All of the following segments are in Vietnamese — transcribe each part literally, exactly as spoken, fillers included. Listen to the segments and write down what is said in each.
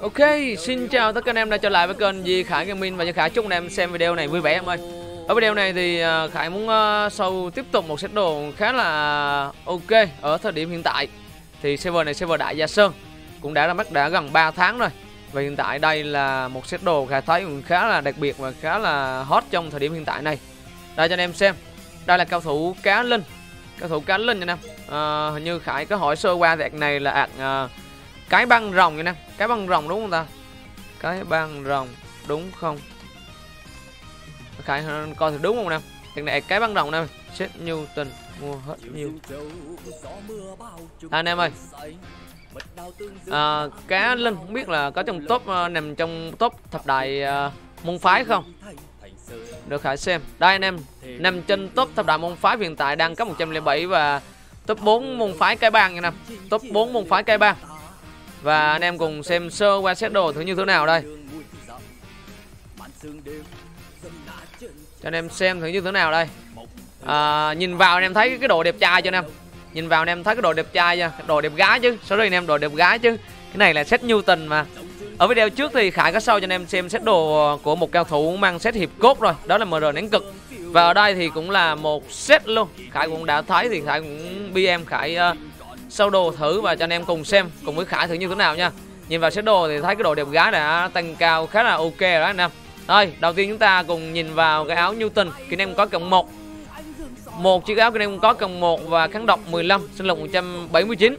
Ok, xin chào tất cả anh em đã trở lại với kênh Duy Khải Gaming và Nhật Khải. Chúc anh em xem video này vui vẻ em ơi. Ở video này thì Khải muốn show tiếp tục một set đồ khá là ok. Ở thời điểm hiện tại thì server này server Đại Gia Sơn cũng đã ra mắt đã gần ba tháng rồi. Và hiện tại đây là một set đồ Khải thấy cũng khá là đặc biệt và khá là hot trong thời điểm hiện tại này. Đây cho anh em xem. Đây là cao thủ CáLinh. Cao thủ CáLinh anh em. À, hình như Khải có hỏi sơ qua thì này là ạc à, Cái Bang Rồng nha anh em. Cái Bang Rồng đúng không ta? Cái Bang Rồng đúng không? Khải coi thử đúng không nè. Hiện này Cái Bang Rồng nè. Sét Nhu Tình mua hết nhiều. Anh em ơi. À, CáLinh không biết là có trong top uh, nằm trong top thập đại uh, môn phái không? Được Khải xem. Đây anh em, nằm trên top thập đại môn phái hiện tại đang có một trăm lẻ bảy và top bốn môn phái Cái Bang nha anh em. Top bốn môn phái Cái Bang. Và anh em cùng xem sơ qua set đồ thử như thế nào đây. Cho anh em xem thử như thế nào đây. À, nhìn vào anh em thấy cái đồ đẹp trai cho anh em. Nhìn vào anh em thấy cái đồ đẹp trai nha, đồ đẹp gái chứ. Sorry anh em, đồ đẹp gái chứ. Cái này là set Nhu Tình mà. Ở video trước thì Khải có show cho anh em xem set đồ của một cao thủ mang set hiệp cốt rồi, đó là em rờ nén cực. Và ở đây thì cũng là một set luôn. Khải cũng đã thấy thì Khải cũng bê em Khải uh, show đồ thử và cho anh em cùng xem cùng với Khải thử như thế nào nha. Nhìn vào set đồ thì thấy cái đồ đẹp gái đã tăng cao khá là ok rồi đó anh em. Đây, đầu tiên chúng ta cùng nhìn vào cái áo Nhu Tình, kỹ năng có cộng một. Một chiếc áo kỹ năng có cộng một và kháng độc mười lăm, sinh lực một trăm bảy mươi chín.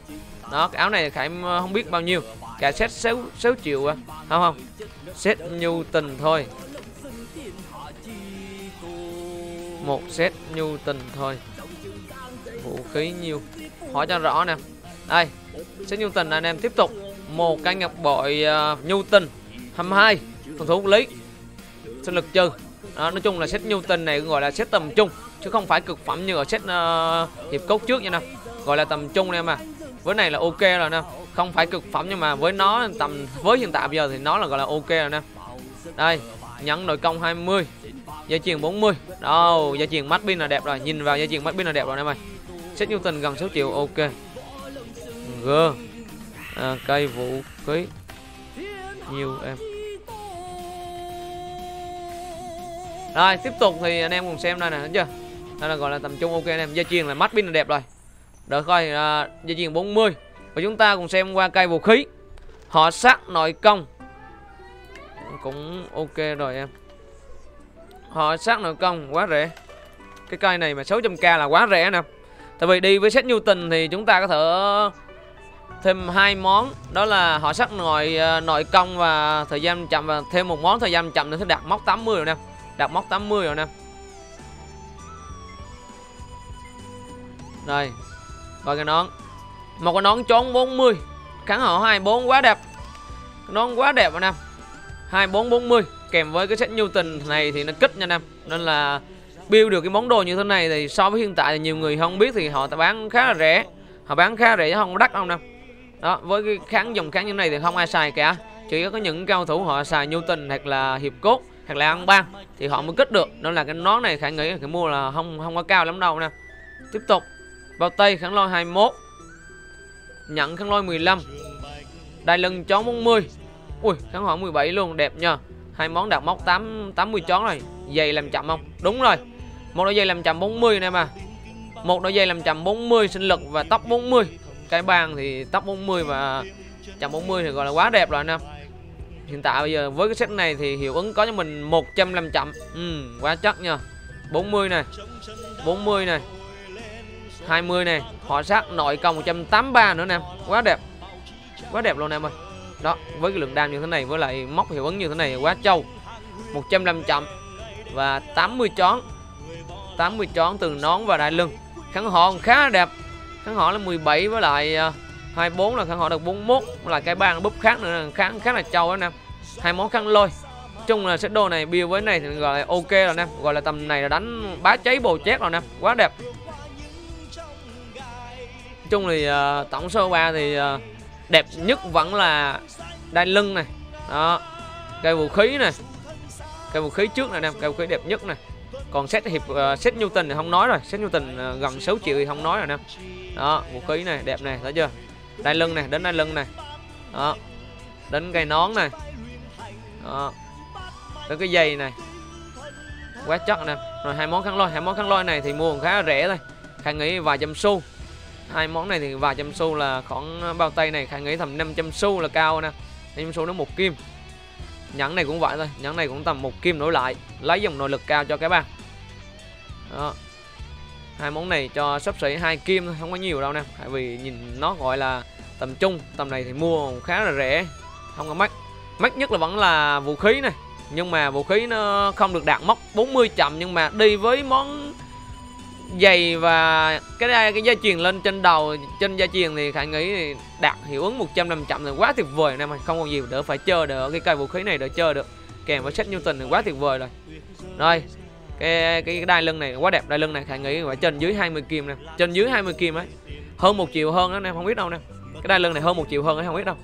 Đó, cái áo này Khải không biết bao nhiêu. Cả set sáu triệu à? Không không. Set Nhu Tình thôi. Một set Nhu Tình thôi. Vũ khí nhiều. Hỏi cho rõ nè. Đây, set Nhu Tình anh em tiếp tục. Một cái ngọc bội uh, Nhu Tình hai mươi hai, phòng thủ lý, sinh lực trừ. Đó, nói chung là set Nhu Tình này gọi là set tầm trung chứ không phải cực phẩm như ở set uh, hiệp cốt trước nha nè. Gọi là tầm trung em mà. Với này là ok rồi nè. Không phải cực phẩm nhưng mà với nó tầm với hiện tại bây giờ thì nó là gọi là ok rồi nè. Đây, nhẫn nội công hai mươi, dây chuyền bốn mươi. Đâu, dây chuyền mắt pin là đẹp rồi. Nhìn vào dây chuyền mắt pin là đẹp rồi em ơi. Set Nhu Tình gần sáu triệu ok. G. À, cây vũ khí nhiều em. Rồi tiếp tục thì anh em cùng xem đây nè, thấy chưa? Đây là gọi là tầm trung ok anh em. Dây chuyền là mắt pin là đẹp rồi. Đợi coi uh, dây chuyền bốn mươi. Và chúng ta cùng xem qua cây vũ khí. Họ sắt nội công cũng ok rồi em. Họ sắt nội công quá rẻ. Cái cây này mà sáu trăm k là quá rẻ nè. Tại vì đi với set Nhu Tình thì chúng ta có thể thêm hai món, đó là họ sắt nội uh, nội công và thời gian chậm, và thêm một món thời gian chậm nữa thì đạt mốc tám mươi rồi nè. Đạt mốc tám mươi rồi nè. Đây, coi cái nón. Một cái nón trốn bốn mươi, kháng họ hai mươi bốn quá đẹp. Cái nón quá đẹp anh em. hai mươi bốn bốn mươi kèm với cái set Nhu Tình này thì nó kích nha anh em. Nên là build được cái món đồ như thế này thì so với hiện tại thì nhiều người không biết thì họ bán khá là rẻ. Họ bán khá rẻ chứ không đắt đâu nè. Đó, với cái kháng dòng kháng như thế này thì không ai xài cả. Chỉ có những cao thủ họ xài Nhu Tình hoặc là hiệp cốt hoặc là ăn ban thì họ mới kích được. Nên là cái nón này Khải nghĩ là cái mua là không không có cao lắm đâu nè. Tiếp tục. Bao tay kháng lôi hai mươi mốt, nhận kháng lôi mười lăm, đai lưng chón bốn mươi. Ui, kháng hỏi mười bảy luôn, đẹp nha. Hai món đạt móc tám mươi chón rồi. Giày làm chậm không? Đúng rồi. Một đôi giày làm chậm bốn mươi nè mà. Một đôi giày làm chậm bốn mươi, sinh lực và tóc bốn mươi. Cái bàn thì tóc bốn mươi và chậm bốn mươi thì gọi là quá đẹp rồi anh em. Hiện tại bây giờ với cái set này thì hiệu ứng có cho mình một trăm năm mươi chậm. Ừ, quá chắc nha. bốn mươi này. bốn mươi này. hai mươi này, họ sát nội công một trăm tám mươi ba nữa nè. Quá đẹp. Quá đẹp luôn em ơi. Đó, với cái lượng đam như thế này với lại móc hiệu ứng như thế này quá trâu. một trăm năm mươi chậm và tám mươi chón. tám mươi chón từ nón và đại lưng. Kháng họ khá đẹp. Kháng họ là mười bảy với lại hai mươi bốn là kháng họ được bốn mươi mốt, là cái bàn búp khác nữa là kháng khá là trâu đó nè. Hai món kháng lôi. Chung là set đồ này build với này thì gọi là ok rồi nè, gọi là tầm này là đánh bá cháy bồ chét rồi nè. Quá đẹp. Chung thì uh, tổng số ba thì uh, đẹp nhất vẫn là đai lưng này. Đó. Cây vũ khí này. Cây vũ khí trước này nè, cây vũ khí đẹp nhất này. Còn set hiệp uh, set Nhu Tình thì không nói rồi, set Nhu Tình uh, gần sáu triệu thì không nói rồi nè. Đó, vũ khí này đẹp này, thấy chưa? Đai lưng này, đến đai lưng này. Đó. đến cây nón này, đó, đến cái dây này, quá chất nè. Rồi hai món khăn lôi, hai món khăn lôi này thì mua cũng khá là rẻ thôi, Khang nghĩ vài trăm xu. Hai món này thì vài trăm xu là khoảng bao tay này, Khang nghĩ tầm năm trăm xu là cao nè, năm trăm xu nó một kim. Nhẫn này cũng vậy thôi, nhẫn này cũng tầm một kim nổi lại, lấy dòng nội lực cao cho cái bang. Đó. Hai món này cho sắp xỉ hai kim thôi, không có nhiều đâu nè, tại vì nhìn nó gọi là tầm trung, tầm này thì mua khá là rẻ, không có mắc. Mắc nhất là vẫn là vũ khí này, nhưng mà vũ khí nó không được đạt mốc bốn mươi chậm, nhưng mà đi với món giày và cái dây, cái dây chuyền lên trên đầu, trên dây chuyền thì Khải nghĩ đạt hiệu ứng một trăm năm mươi chậm là quá tuyệt vời nè, mình không còn gì đỡ phải chơi đỡ cái cây vũ khí này đỡ chơi được. Kèm với Sét Nhu Tình thì quá tuyệt vời rồi. Rồi. Cái, cái cái đai lưng này quá đẹp, đai lưng này Khải nghĩ phải trên dưới hai mươi kim nè, trên dưới hai mươi kim ấy, hơn một triệu hơn đó em không biết đâu nè, cái đai lưng này hơn một triệu hơn ấy không biết đâu.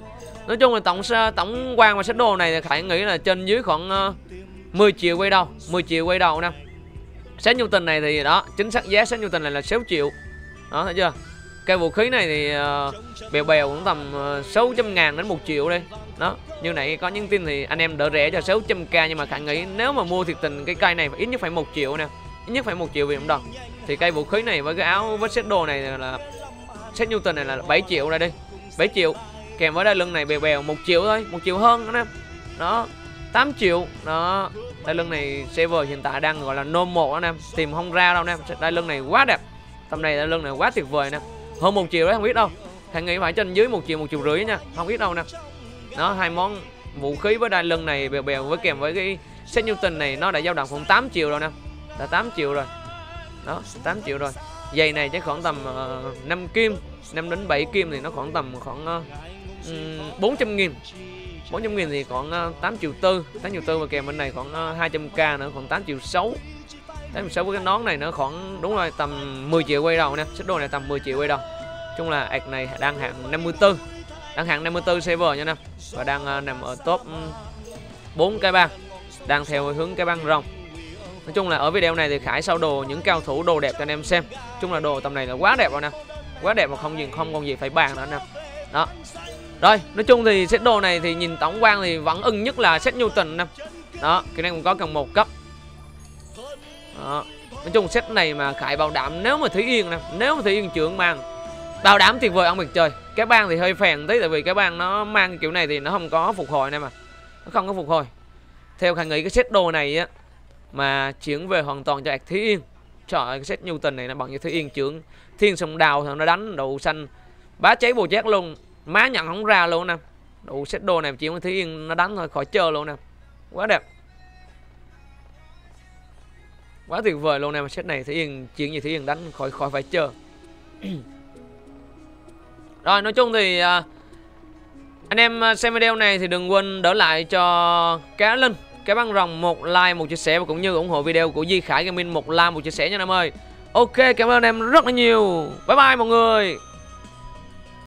Nói chung là tổng tổng quan và sách đồ này Khải nghĩ là trên dưới khoảng mười triệu quay đầu, mười triệu quay đầu nè. Sét Nhu Tình này thì đó, chính xác giá Sét Nhu Tình này là sáu triệu, đó thấy chưa? Cái vũ khí này thì uh, bèo bèo cũng tầm uh, sáu trăm ngàn đến một triệu đi. Đó, như nãy có những tin thì anh em đỡ rẻ cho sáu trăm k, nhưng mà Khải nghĩ nếu mà mua thiệt tình cái cây này ít nhất phải một triệu nè, ít nhất phải một triệu vì không đồng. Thì cây vũ khí này với cái áo với set đồ này là Sét Nhu Tình này là bảy triệu ra đi, bảy triệu. Kèm với đai lưng này bèo bèo một triệu thôi, một triệu hơn anh em. Đó, tám triệu. Đó, đai lưng này server hiện tại đang gọi là normal anh em, tìm không ra đâu anh em. Đai lưng này quá đẹp. Tầm này đai lưng này quá tuyệt vời nè. Hơn một triệu đấy không biết đâu, Khải nghĩ phải trên dưới một triệu, một triệu rưỡi nha, không biết đâu nè. Nó hai món vũ khí với đai lưng này bèo bèo với kèm với cái Sét Nhu Tình này nó đã dao động khoảng tám triệu rồi nè, đã tám triệu rồi đó, tám triệu rồi. Giày này chắc khoảng tầm uh, năm kim, năm đến bảy kim thì nó khoảng tầm khoảng uh, bốn trăm nghìn, bốn trăm nghìn thì khoảng uh, tám triệu tư, tám triệu tư, và kèm bên này khoảng uh, hai trăm k nữa, khoảng tám triệu sáu. Đấy, so với cái nón này nó khoảng đúng rồi tầm mười triệu quay đầu nè, xích đồ này tầm mười triệu quay đầu. Chung là ạc này đang hạng năm mươi tư, đang hạng năm mươi tư server nha nè, và đang uh, nằm ở top bốn cái bang, đang theo hướng cái bang rồng. Nói chung là ở video này thì Khải sao đồ những cao thủ đồ đẹp cho anh em xem. Chung là đồ tầm này là quá đẹp rồi nè, quá đẹp mà không gì không còn gì phải bàn nữa nè. Đó. Rồi nói chung thì xích đồ này thì nhìn tổng quan thì vẫn ưng nhất là Sét Nhu Tình nè. Đó, cái này cũng có cần một cấp. Đó. Nói chung set này mà Khải bảo đảm nếu mà Thủy Yên nè, nếu mà Thủy Yên trưởng mang bảo đảm tuyệt vời ông biệt chơi. Cái bang thì hơi phèn tí, tại vì cái bang nó mang kiểu này thì nó không có phục hồi nè, mà nó không có phục hồi. Theo Khải nghĩ cái set đồ này á mà chuyển về hoàn toàn cho ạc Thủy Yên, trời ơi, cái Sét Nhu Tình này nó bằng như Thủy Yên trưởng Thiên Sùng Đào thằng nó đánh đậu xanh bá cháy bồ chét luôn, má nhận không ra luôn nè. Đủ set đồ này chỉ có Thủy Yên nó đánh thôi, khỏi chơi luôn nè, quá đẹp, quá tuyệt vời luôn nè. Mà set này Thủy Yên chuyện gì Thủy Yên đánh khỏi khỏi phải chờ. Rồi nói chung thì à, anh em xem video này thì đừng quên đỡ lại cho CáLinh, Cái Bang Rồng một like, một chia sẻ, và cũng như ủng hộ video của Duy Khải Gaming một like, một chia sẻ nha anh em ơi. Ok, cảm ơn anh em rất là nhiều. Bye bye mọi người.